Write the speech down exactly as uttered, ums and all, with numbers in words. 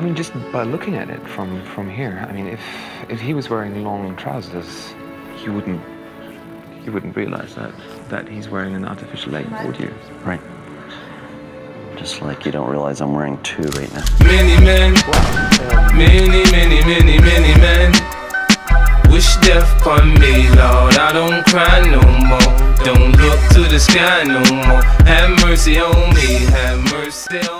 I mean, just by looking at it from, from here, I mean, if, if he was wearing long trousers, you wouldn't, you wouldn't realize that, that he's wearing an artificial leg, would you? Right. Just like you don't realize I'm wearing two right now. Many men, many, many, many, many men wish death upon me, Lord. I don't cry no more. Don't look to the sky no more. Have mercy on me, have mercy on me.